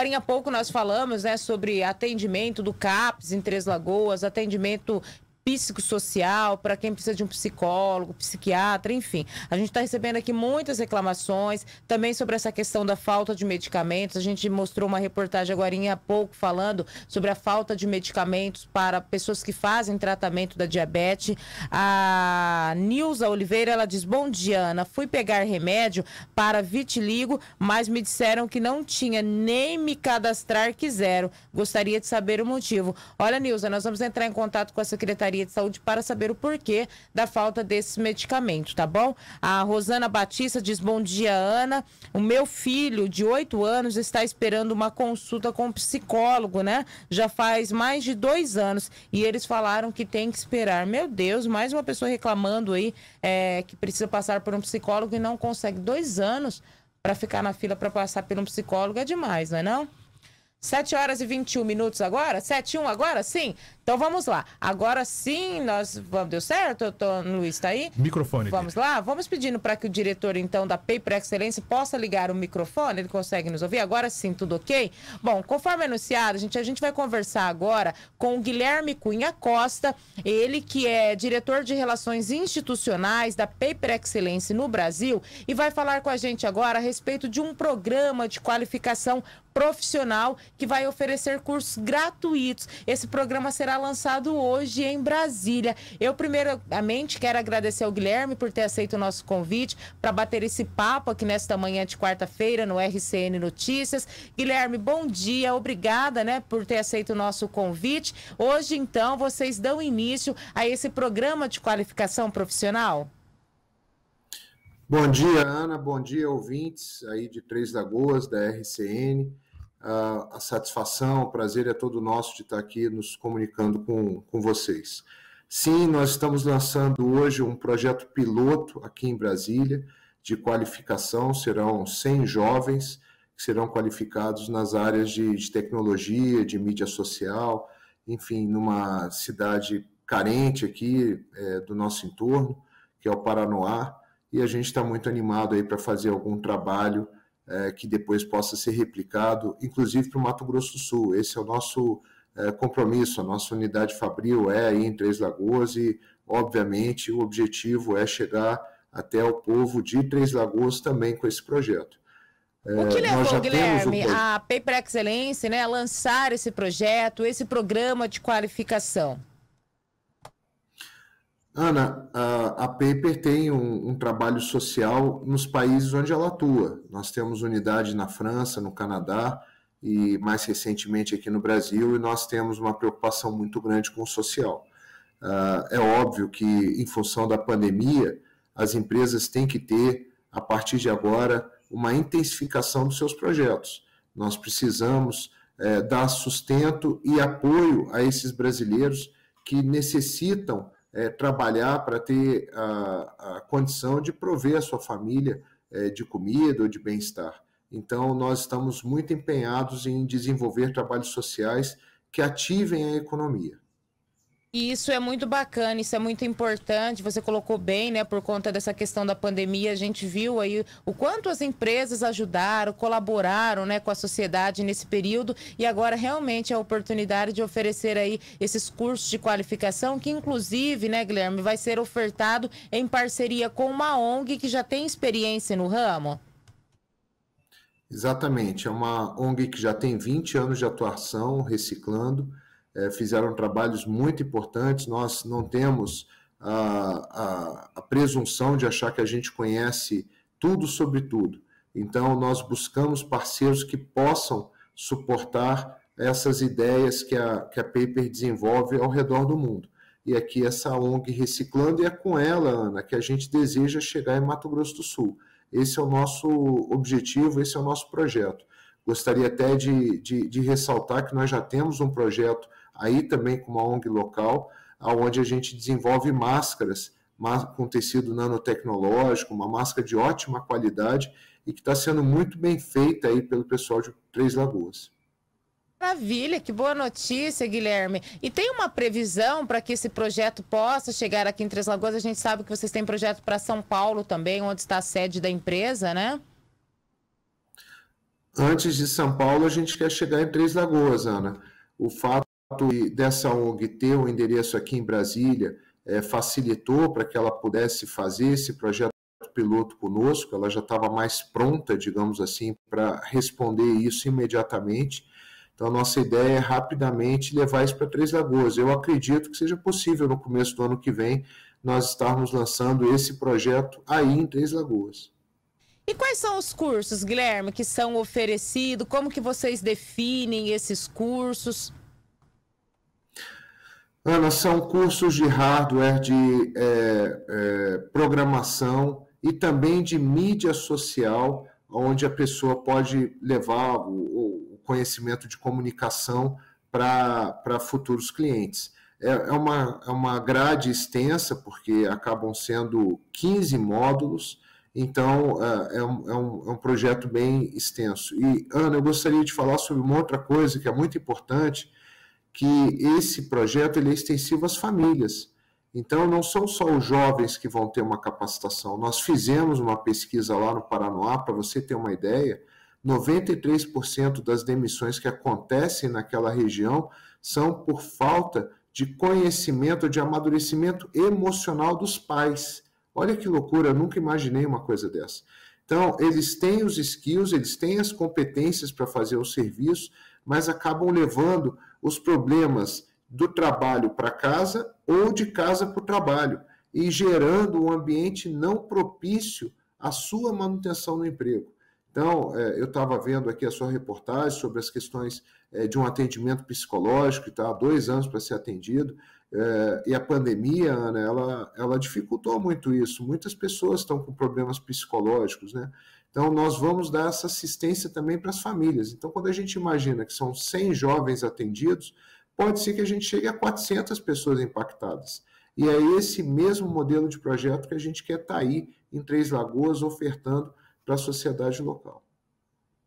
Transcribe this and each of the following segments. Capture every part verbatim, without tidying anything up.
Agora, há pouco nós falamos, né, sobre atendimento do CAPES em Três Lagoas, atendimento psicossocial, para quem precisa de um psicólogo, psiquiatra, enfim. A gente está recebendo aqui muitas reclamações, também sobre essa questão da falta de medicamentos. A gente mostrou uma reportagem agora há pouco falando sobre a falta de medicamentos para pessoas que fazem tratamento da diabetes. A Nilza Oliveira, ela diz: bom dia, Ana, fui pegar remédio para vitiligo, mas me disseram que não tinha, nem me cadastrar quiseram. Gostaria de saber o motivo. Olha, Nilza, nós vamos entrar em contato com a Secretaria de Saúde para saber o porquê da falta desses medicamentos, tá bom? A Rosana Batista diz: bom dia, Ana, o meu filho de oito anos está esperando uma consulta com um psicólogo, né? Já faz mais de dois anos e eles falaram que tem que esperar. Meu Deus, mais uma pessoa reclamando aí é, que precisa passar por um psicólogo e não consegue. Dois anos para ficar na fila para passar por um psicólogo é demais, não é não? sete horas e vinte e um minutos agora? sete e um agora? Sim? Então vamos lá. Agora sim, nós... Deu certo? Eu tô... Luiz, está aí? Microfone. Vamos dele. Lá? Vamos pedindo para que o diretor, então, da Paper Excellence possa ligar o microfone. Ele consegue nos ouvir? Agora sim, tudo ok? Bom, conforme anunciado, a gente, a gente vai conversar agora com o Guilherme Cunha Costa, ele que é diretor de Relações Institucionais da Paper Excellence no Brasil, e vai falar com a gente agora a respeito de um programa de qualificação profissional que vai oferecer cursos gratuitos. Esse programa será lançado hoje em Brasília. Eu, primeiramente, quero agradecer ao Guilherme por ter aceito o nosso convite para bater esse papo aqui nesta manhã de quarta-feira no R C N Notícias. Guilherme, bom dia. Obrigada, né, por ter aceito o nosso convite. Hoje, então, vocês dão início a esse programa de qualificação profissional? Bom dia, Ana. Bom dia, ouvintes aí de Três Lagoas, da R C N. Uh, a satisfação, o prazer é todo nosso de estar aqui nos comunicando com, com vocês. Sim, nós estamos lançando hoje um projeto piloto aqui em Brasília de qualificação. Serão cem jovens que serão qualificados nas áreas de, de tecnologia, de mídia social, enfim, numa cidade carente aqui é, do nosso entorno, que é o Paranoá, e a gente está muito animado aí para fazer algum trabalho É, que depois possa ser replicado, inclusive para o Mato Grosso do Sul. Esse é o nosso é, compromisso, a nossa unidade fabril é aí em Três Lagoas e, obviamente, o objetivo é chegar até o povo de Três Lagoas também com esse projeto. O que levou, Guilherme, um... a Paper Excellence, né, a lançar esse projeto, esse programa de qualificação? Ana, a Paper tem um, um trabalho social nos países onde ela atua. Nós temos unidade na França, no Canadá e, mais recentemente, aqui no Brasil, e nós temos uma preocupação muito grande com o social. É óbvio que, em função da pandemia, as empresas têm que ter, a partir de agora, uma intensificação dos seus projetos. Nós precisamos é, dar sustento e apoio a esses brasileiros que necessitam É, trabalhar para ter a, a condição de prover a sua família é, de comida ou de bem-estar. Então, nós estamos muito empenhados em desenvolver trabalhos sociais que ativem a economia. E isso é muito bacana, isso é muito importante, você colocou bem, né, por conta dessa questão da pandemia, a gente viu aí o quanto as empresas ajudaram, colaboraram, né, com a sociedade nesse período, e agora realmente a oportunidade de oferecer aí esses cursos de qualificação, que inclusive, né, Guilherme, vai ser ofertado em parceria com uma O N G que já tem experiência no ramo? Exatamente, é uma O N G que já tem vinte anos de atuação, reciclando, fizeram trabalhos muito importantes. Nós não temos a, a, a presunção de achar que a gente conhece tudo sobre tudo. Então, nós buscamos parceiros que possam suportar essas ideias que a, que a Paper desenvolve ao redor do mundo. E aqui essa O N G Reciclando, e é com ela, Ana, que a gente deseja chegar em Mato Grosso do Sul. Esse é o nosso objetivo, esse é o nosso projeto. Gostaria até de, de, de ressaltar que nós já temos um projeto aí também com uma O N G local, onde a gente desenvolve máscaras com tecido nanotecnológico, uma máscara de ótima qualidade e que está sendo muito bem feita aí pelo pessoal de Três Lagoas. Maravilha, que boa notícia, Guilherme. E tem uma previsão para que esse projeto possa chegar aqui em Três Lagoas? A gente sabe que vocês têm projeto para São Paulo também, onde está a sede da empresa, né? antes de São Paulo, a gente quer chegar em Três Lagoas, Ana. O fato dessa O N G ter um endereço aqui em Brasília é, facilitou para que ela pudesse fazer esse projeto piloto conosco, ela já estava mais pronta, digamos assim, para responder isso imediatamente. Então, a nossa ideia é rapidamente levar isso para Três Lagoas. Eu acredito que seja possível, no começo do ano que vem, nós estarmos lançando esse projeto aí em Três Lagoas. E quais são os cursos, Guilherme, que são oferecidos? Como que vocês definem esses cursos? Ana, são cursos de hardware, de é, é, programação e também de mídia social, onde a pessoa pode levar o, o conhecimento de comunicação para futuros clientes. É, é, uma, é uma grade extensa, porque acabam sendo quinze módulos, então é, é, um, é, um, é um projeto bem extenso. E, Ana, eu gostaria de falar sobre uma outra coisa que é muito importante, que esse projeto ele é extensivo às famílias. Então, não são só os jovens que vão ter uma capacitação. Nós fizemos uma pesquisa lá no Paranoá, para você ter uma ideia, noventa e três por cento das demissões que acontecem naquela região são por falta de conhecimento, de amadurecimento emocional dos pais. Olha que loucura, eu nunca imaginei uma coisa dessa. Então, eles têm os skills, eles têm as competências para fazer o serviço, mas acabam levando os problemas do trabalho para casa ou de casa para o trabalho e gerando um ambiente não propício à sua manutenção no emprego. Então, eu estava vendo aqui a sua reportagem sobre as questões de um atendimento psicológico, que está há dois anos para ser atendido, e a pandemia, Ana, ela, ela dificultou muito isso. Muitas pessoas estão com problemas psicológicos, né? Então, nós vamos dar essa assistência também para as famílias. Então, quando a gente imagina que são cem jovens atendidos, pode ser que a gente chegue a quatrocentas pessoas impactadas. E é esse mesmo modelo de projeto que a gente quer estar aí em Três Lagoas, ofertando para a sociedade local.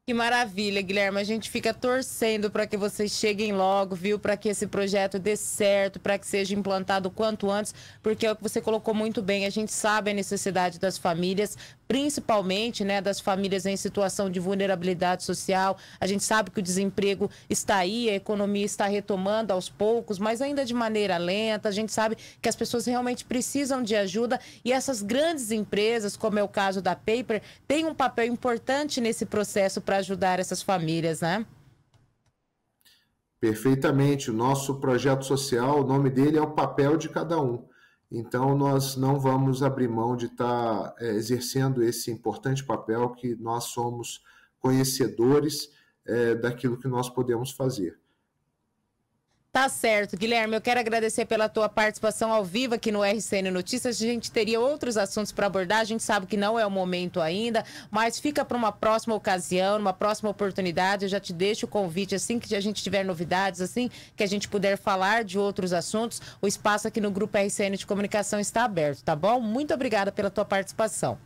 Que maravilha, Guilherme. A gente fica torcendo para que vocês cheguem logo, viu? Para que esse projeto dê certo, para que seja implantado o quanto antes, porque é o que você colocou muito bem. A gente sabe a necessidade das famílias, principalmente, né, das famílias em situação de vulnerabilidade social. A gente sabe que o desemprego está aí, a economia está retomando aos poucos, mas ainda de maneira lenta. A gente sabe que as pessoas realmente precisam de ajuda e essas grandes empresas, como é o caso da Paper, têm um papel importante nesse processo para ajudar essas famílias, né? Perfeitamente. O nosso projeto social, o nome dele é O Papel de Cada Um. Então, nós não vamos abrir mão de estar é, exercendo esse importante papel que nós somos conhecedores é, daquilo que nós podemos fazer. Tá certo, Guilherme. Eu quero agradecer pela tua participação ao vivo aqui no R C N Notícias. A gente teria outros assuntos para abordar, a gente sabe que não é o momento ainda, mas fica para uma próxima ocasião, uma próxima oportunidade. Eu já te deixo o convite, assim que a gente tiver novidades, assim que a gente puder falar de outros assuntos, o espaço aqui no Grupo R C N de Comunicação está aberto, tá bom? Muito obrigada pela tua participação.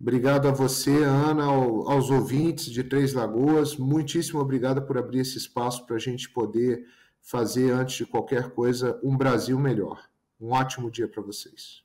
Obrigado a você, Ana, aos ouvintes de Três Lagoas. Muitíssimo obrigado por abrir esse espaço para a gente poder fazer, antes de qualquer coisa, um Brasil melhor. Um ótimo dia para vocês.